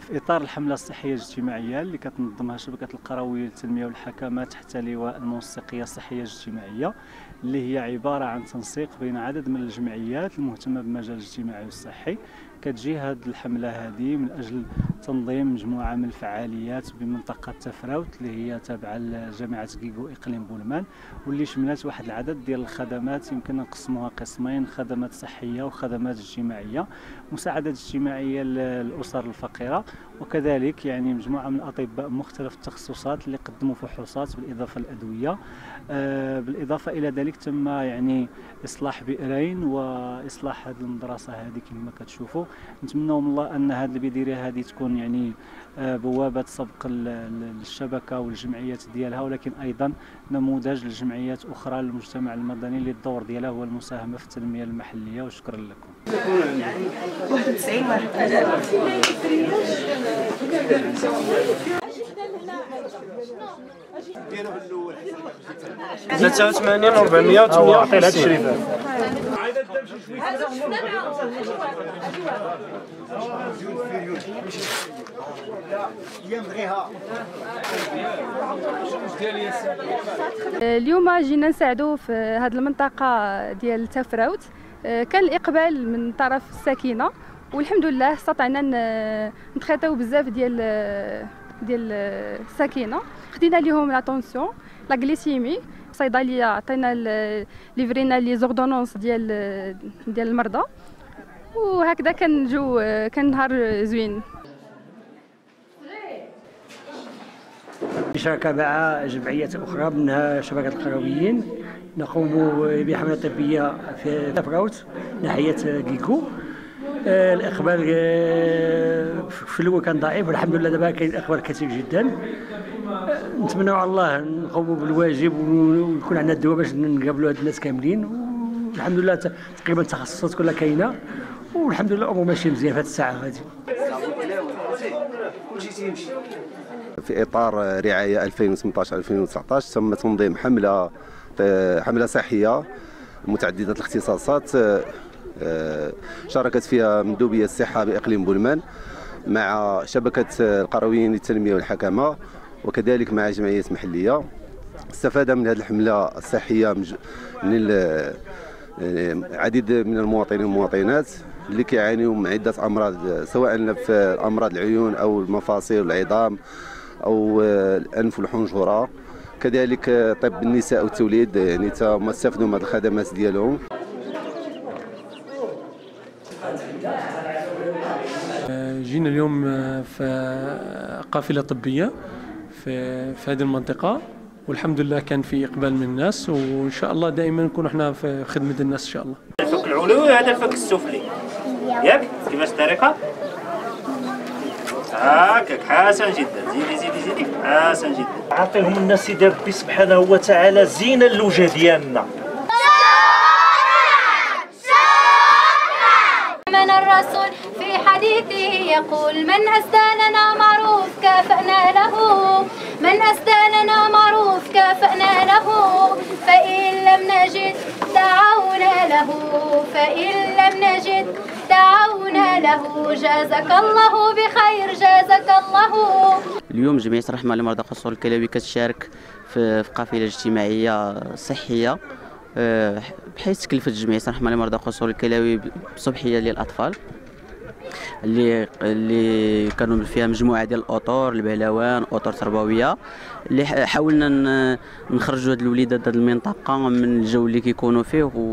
في إطار الحملة الصحية الاجتماعية اللي كتنظمها شبكة القرويين للتنمية والحكامات تحت لواء المنسقية الصحية الاجتماعية، اللي هي عبارة عن تنسيق بين عدد من الجمعيات المهتمة بالمجال الاجتماعي والصحي. كتجي هذه الحملة هذه من أجل تنظيم مجموعة من الفعاليات بمنطقة تافراوت اللي هي تابعة لجامعة كيكو إقليم بولمان، واللي شملت واحد العدد ديال الخدمات يمكن نقسموها قسمين: خدمات صحية وخدمات اجتماعية، مساعدة اجتماعية للأسر الفقيرة، وكذلك يعني مجموعة من الأطباء مختلف التخصصات اللي قدموا فحوصات بالإضافة للأدوية. بالإضافة إلى ذلك تم يعني إصلاح بئرين وإصلاح هذه المدرسة هذه كما كتشوفوا. نتمنوا من الله أن هذه البديرة هذه تكون يعني بوابة سبق للشبكة والجمعيات ديالها، ولكن أيضا نموذج لجمعيات أخرى للمجتمع المدني اللي الدور ديالها هو المساهمة في التنمية المحلية. وشكرا لكم. اليوم جينا نساعدوا في هذه المنطقة ديال تافراوت. كان الإقبال من طرف الساكنة والحمد لله استطعنا نتخطاو بزاف ديال الساكنه. خدينا ليهم لاتونسيون لا غليسيمي، الصيدليه عطينا ليفرينا لي زوردونونس ديال المرضى، وهكذا كان نهار زوين. بشراكه مع جمعيات اخرى منها شبكه القرويين نقوم بحمله طبيه في تافراوت ناحيه كيكو. الاقبال في الاول كان ضعيف والحمد لله دابا كاين اقبال كثير جدا. نتمنوا على الله نقوموا بالواجب ويكون عندنا الدواء باش نقابلوا هاد الناس كاملين. والحمد لله تقريبا التخصصات كلها كاينه والحمد لله الامور ماشيه مزيان في هاد الساعه هادي. في اطار رعايه 2018 2019 تم تنظيم حمله صحيه متعدده الاختصاصات شاركت فيها مندوبية الصحة بإقليم بولمان مع شبكة القرويين للتنمية والحكامة وكذلك مع جمعيات محلية. استفاد من هذه الحملة الصحية من العديد من المواطنين والمواطنات اللي كيعانيوا من عدة أمراض، سواء في أمراض العيون أو المفاصل والعظام أو الأنف والحنجرة، كذلك طب النساء والتوليد. يعني تما استفادوا من هذه الخدمات ديالهم. جينا اليوم في قافلة طبية في هذه المنطقة والحمد لله كان في إقبال من الناس، وإن شاء الله دائما نكون احنا في خدمة الناس إن شاء الله. الفك العلوي هذا الفك السفلي، ياك كيفاش الطريقة؟ هاكاك حسن جدا، زيدي زيدي زيدي حسن جدا. عطيهم الناس سيدي ربي سبحانه وتعالى زينة اللوجة ديالنا. الرسول في حديثه يقول: من أسداننا معروف كافأنا له، من أسداننا معروف كافأنا له، فإن لم نجد دعونا له، فإن لم نجد دعونا له. جازك الله بخير، جازك الله. اليوم جمعية الرحمة لمرضى قصور الكلاوي كتشارك في قافلة اجتماعية صحية بحيث تكلفت جمعية الرحمة لمرضى قصور الكلاوي بصبحية للأطفال اللي كانوا فيها مجموعة ديال الأطور، البهلوان، أطور تربوية، اللي حاولنا نخرجوا هاد الوليدات هاد المنطقة من الجو اللي كيكونوا فيه،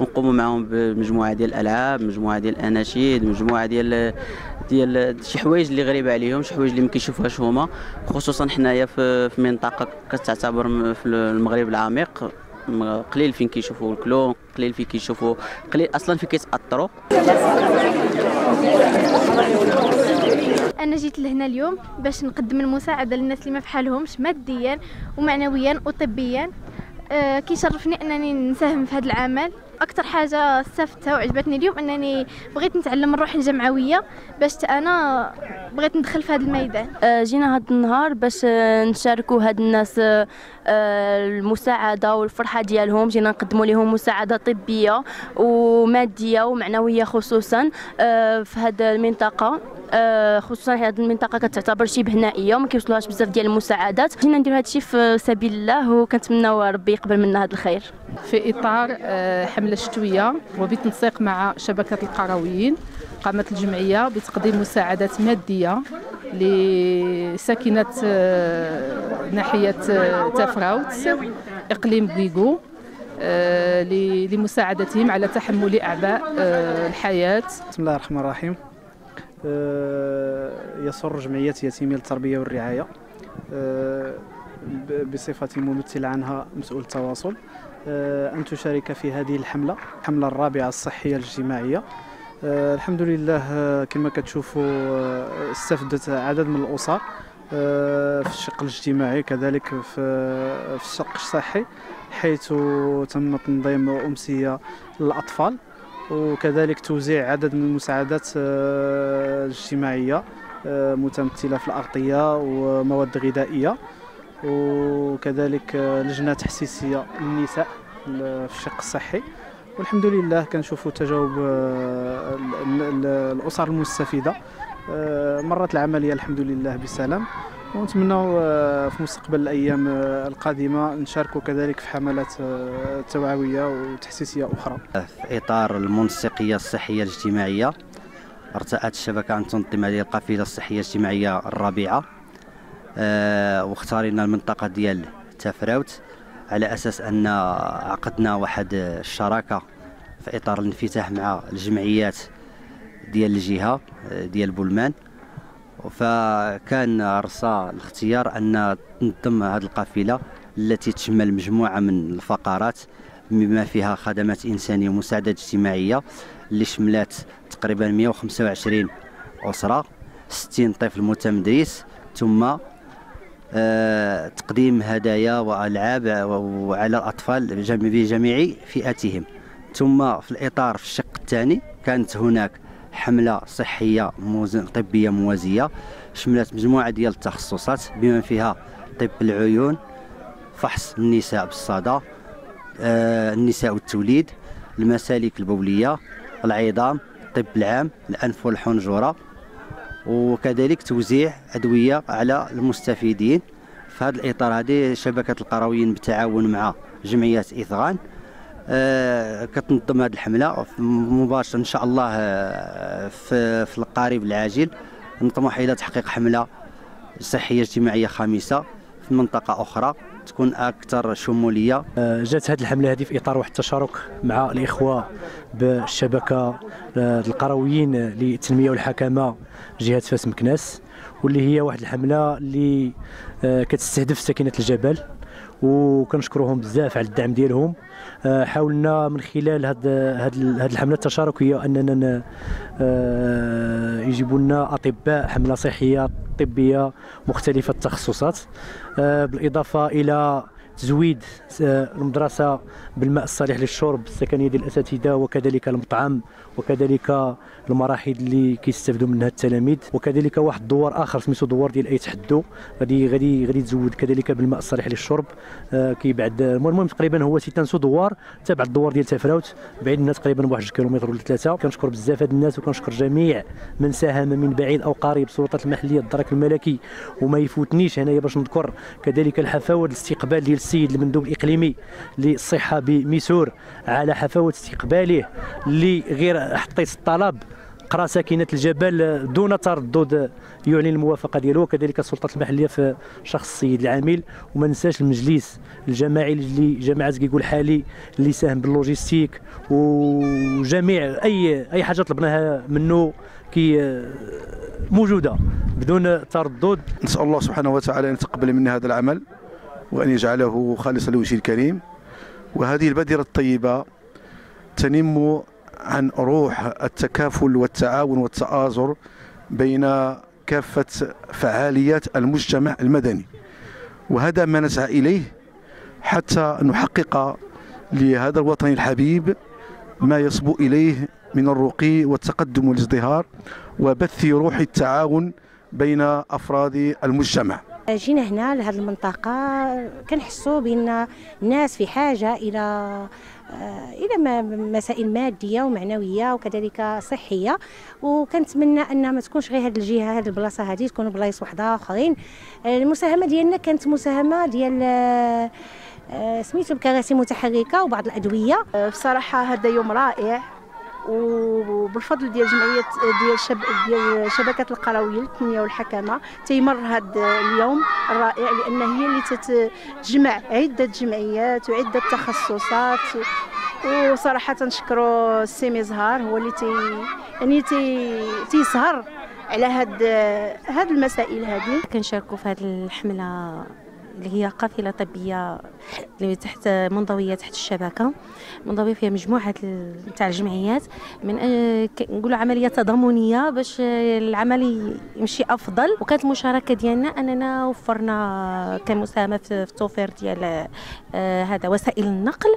ونقوموا معهم بمجموعة ديال الألعاب، مجموعة ديال الأناشيد، مجموعة ديال شي حوايج اللي غريبة عليهم، شي حوايج اللي ما كيشوفوهاش هما، خصوصا حنايا في منطقة كتعتبر في المغرب العميق، قليل فين كيشوفوا الكلون، قليل فين كيشوفوا، قليل اصلا فين كيتاثروا. انا جيت لهنا اليوم باش نقدم المساعده للناس اللي ما بحالهمش ماديا ومعنويا وطبيا. كيشرفني انني نساهم في هذا العمل. اكثر حاجه استفدتها وعجبتني اليوم انني بغيت نتعلم نروح الجمعويه باش انا بغيت ندخل في هذا الميدان. جينا هذا النهار باش نشاركوا هاد الناس المساعده والفرحه ديالهم، جينا نقدموا لهم مساعده طبيه وماديه ومعنويه خصوصا في هذه المنطقه، خصوصا هذه المنطقه كتعتبر شبه نائيه وما كيوصلوهاش بزاف ديال المساعدات. جينا نديروا هذا الشيء في سبيل الله وكنتمناو ربي يقبل منا هذا الخير. في اطار حمله شتويه وبتنسيق مع شبكه القرويين قامت الجمعيه بتقديم مساعدات ماديه لساكنه ناحيه تافراوت اقليم كيكو لمساعدتهم على تحمل اعباء الحياه. بسم الله الرحمن الرحيم. يسر جمعية يتيمية للتربية والرعاية بصفتي ممثل عنها مسؤول التواصل أن تشارك في هذه الحملة الرابعة الصحية الاجتماعية. الحمد لله كما كتشوفوا استفدت عدد من الأسر في الشق الاجتماعي كذلك في الشق الصحي، حيث تم تنظيم أمسية للأطفال وكذلك توزيع عدد من المساعدات الاجتماعية متمثلة في الأغطية ومواد غذائية، وكذلك لجنة تحسيسية للنساء في الشق الصحي. والحمد لله كنشوفوا تجاوب الأسر المستفيدة، مرت العملية الحمد لله بسلام، ونتمنوا في مستقبل الأيام القادمة نشاركوا كذلك في حملات توعوية وتحسيسية أخرى. في إطار المنسقية الصحية الاجتماعية ارتأت الشبكة أن تنظم هذه القافلة الصحية الاجتماعية الرابعة، واختارنا المنطقة ديال تافراوت على أساس أن عقدنا واحد الشراكة في إطار الانفتاح مع الجمعيات ديال الجهة ديال بولمان، فكان رصا الاختيار أن تنظم هذه القافلة التي تشمل مجموعة من الفقرات بما فيها خدمات إنسانية ومساعدات اجتماعية اللي شملت تقريبا 125 أسرة، 60 طفل متمدرس، ثم تقديم هدايا وألعاب على الأطفال بجميع فئاتهم. ثم في الإطار في الشق الثاني كانت هناك حملة صحية طبية موازية شملت مجموعة ديال التخصصات بما فيها طب العيون، فحص النساء بالصدى، النساء والتوليد، المسالك البولية، العظام، الطب العام، الأنف والحنجرة، وكذلك توزيع أدوية على المستفيدين. في هذا الإطار هذه شبكة القرويين بالتعاون مع جمعية إثغان كتنظم هذه الحملة مباشرة إن شاء الله في القريب العاجل. نطمح إلى تحقيق حملة صحية اجتماعية خامسة في منطقة أخرى تكون أكثر شمولية. جات هذه الحملة هذه في إطار واحد التشارك مع الإخوة بالشبكة القرويين للتنمية والحكامة جهة فاس مكناس، واللي هي واحد الحملة اللي كتستهدف ساكنة الجبل، وكنشكرهم بزاف على الدعم ديالهم. حاولنا من خلال هاد الحمله التشاركيه اننا يجيبوا لنا اطباء حمله صحيه طبيه مختلفه التخصصات، بالاضافه الى تزويد المدرسه بالماء الصالح للشرب، السكنيه ديال الاساتذه، وكذلك المطعم، وكذلك المراحل اللي كيستافدوا منها التلاميذ، وكذلك واحد الدوار اخر سميتو دوار ديال اي تحدو غادي يتزود كذلك بالماء الصالح للشرب. كيبعد المهم تقريبا هو 6 دوار تابع الدوار ديال تافراوت، بعيد منها تقريبا بواحد 2 كيلومتر ولا 3. كنشكر بزاف هاد الناس، وكنشكر جميع من ساهم من بعيد او قريب، السلطات المحليه، الدرك الملكي، وما يفوتنيش هنايا باش نذكر كذلك الحفاوه الاستقبال ديال السيد المندوب الاقليمي للصحه بميسور على حفاوه استقباله اللي غير حطيت الطلب قرا ساكنه الجبل دون تردد يعلن الموافقه ديالو، وكذلك السلطات المحليه في شخص السيد العامل. وما ننساش المجلس الجماعي اللي جماعه كيقول حالي اللي ساهم باللوجيستيك، وجميع اي حاجه طلبناها منه كي موجوده بدون تردد. نسال الله سبحانه وتعالى ان يتقبل منا هذا العمل وأن يجعله خالصا لوجه الكريم، وهذه البادرة الطيبة تنم عن روح التكافل والتعاون والتآزر بين كافة فعاليات المجتمع المدني، وهذا ما نسعى إليه حتى نحقق لهذا الوطن الحبيب ما يصبو إليه من الرقي والتقدم والازدهار وبث روح التعاون بين أفراد المجتمع. جينا هنا لهذه المنطقة كنحسوا بأن الناس في حاجة إلى مسائل مادية ومعنوية وكذلك صحية، وكنتمنى أنها ما تكونش غير هذه الجهة، هذه البلاصة هذه تكون بلايص وحدة آخرين. المساهمة ديالنا كانت مساهمة ديال سميتو بكراسي متحركة وبعض الأدوية. بصراحة هذا يوم رائع، وبالفضل ديال جمعيه ديال شبكه القرويين للتنميه والحكامه تيمر هذا اليوم الرائع، لان هي اللي تتجمع عده جمعيات وعده تخصصات. وصراحه تنشكروا السي مزهار، هو اللي تيسهر على هاد المسائل هذه. كنشاركوا في هذه الحمله اللي هي قافله طبيه اللي تحت منضويه تحت الشبكه، منضويه فيها مجموعه تاع الجمعيات، من نقولوا عمليه تضامنيه باش العمل يمشي افضل. وكانت المشاركه ديالنا اننا وفرنا كمساهمه في التوفير ديال هذا وسائل النقل،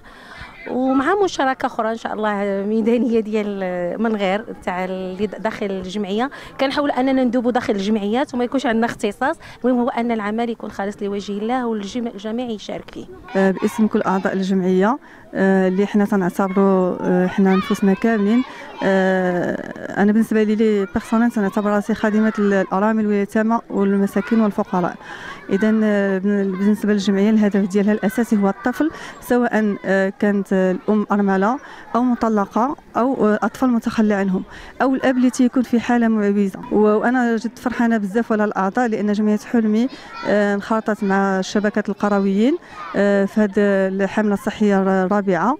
ومع مشاركه اخرى ان شاء الله ميدانيه ديال من غير تاع اللي داخل الجمعيه. كنحاول اننا ندوبوا داخل الجمعيات وما يكونش عندنا اختصاص، المهم هو ان العمل يكون خالص لوجه الله والجميع يشارك فيه. باسم كل اعضاء الجمعيه اللي حنا تنعتبروا حنا نفوسنا كاملين، انا بالنسبه لي بيرسونيل تنعتبر راسي خادمه الارامل واليتامى والمساكين والفقراء. اذا بالنسبه للجمعيه الهدف ديالها الاساسي هو الطفل، سواء كانت الام ارمله او مطلقه او اطفال متخلى عنهم او الاب اللي تيكون في حاله معوزه. وانا جد فرحانه بزاف على الاعضاء، لان جمعيه حلمي انخرطت مع شبكه القرويين في هذه الحمله الصحيه الرابعه،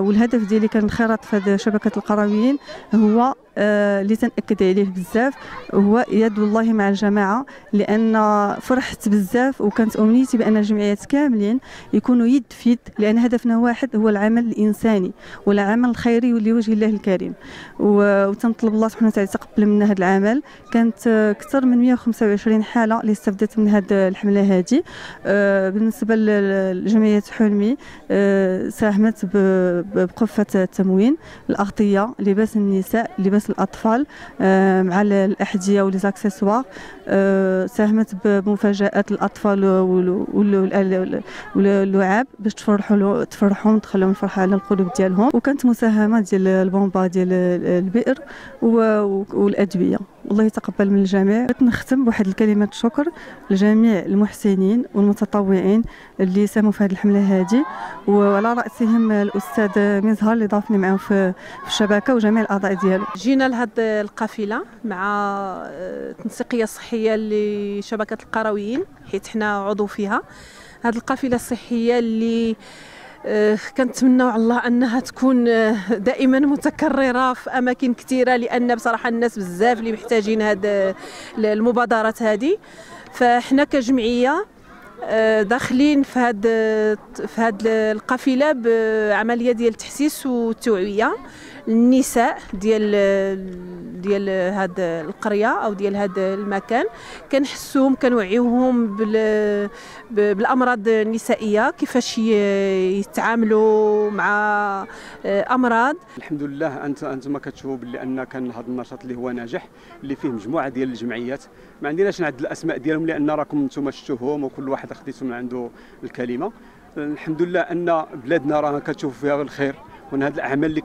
والهدف ديالي كنخرط في هذه شبكه القرويين هو اللي تنأكد عليه بزاف، هو يد الله مع الجماعة. لأن فرحت بزاف وكانت أمنيتي بأن الجمعيات كاملين يكونوا يد في يد، لأن هدفنا واحد هو العمل الإنساني والعمل الخيري لوجه الله الكريم. وتنطلب الله سبحانه وتعالى يتقبل منا هذا العمل. كانت أكثر من 125 حالة اللي استفدت من هذه الحملة هذه. بالنسبة لجمعية حلمي ساهمت بقفة التموين، الأغطية، لباس النساء، لباس الأطفال، مع الأحذية والأكسسوار. ساهمت بمفاجآت الأطفال واللعاب باش تفرحهم، تخليهم الفرحة على القلوب ديالهم. وكانت مساهمة ديال البومبا ديال البئر والأدوية. والله يتقبل من الجميع. نختم بواحد الكلمة شكر لجميع المحسنين والمتطوعين اللي ساهموا في هذه الحملة هذه، وعلى رأسهم الأستاذ مزهر اللي ضافني معه في الشبكة وجميع الأعضاء ديالو. جينا لهذه القافلة مع المنسقية الصحية لشبكة القرويين، حيت حنا عضو فيها. هذه القافلة الصحية اللي كنتمناو على الله انها تكون دائما متكرره في اماكن كثيره، لان بصراحه الناس بزاف اللي محتاجين هاد المبادرات هذه. فاحنا كجمعيه داخلين في هاد القافله بعمليه ديال التحسيس والتوعيه النساء ديال هاد القريه او ديال هاد المكان. كنحسوهم كنوعيوهم بالامراض النسائيه، كيفاش يتعاملوا مع امراض. الحمد لله انتما كتشوفوا باللي ان كان هذا النشاط اللي هو ناجح، اللي فيه مجموعه ديال الجمعيات. ما عندناش نعد الاسماء ديالهم لان راكم نتوما شفتوهم وكل واحد اخذتو من عنده الكلمه. الحمد لله ان بلادنا راها كتشوف فيها الخير، وان هذه الاعمال اللي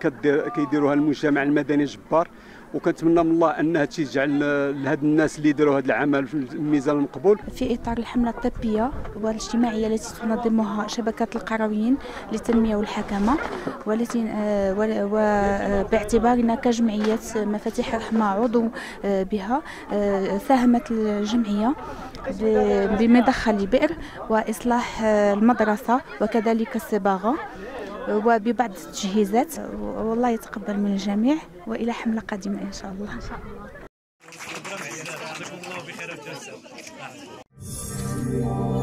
كيديروها المجتمع المدني جبار. وكنتمنى من الله ان هادشي يجعل لهاد الناس اللي يديروا هذا العمل في الميزان المقبول. في اطار الحمله الطبيه والاجتماعيه التي تنظمها شبكه القرويين للتنميه والحكامه، وباعتبارنا كجمعيه مفاتيح رحمه عضو بها، ساهمت الجمعيه بمدخل بئر واصلاح المدرسه وكذلك الصباغه وببعض التجهيزات. والله يتقبل من الجميع، وإلى حملة قادمة إن شاء الله.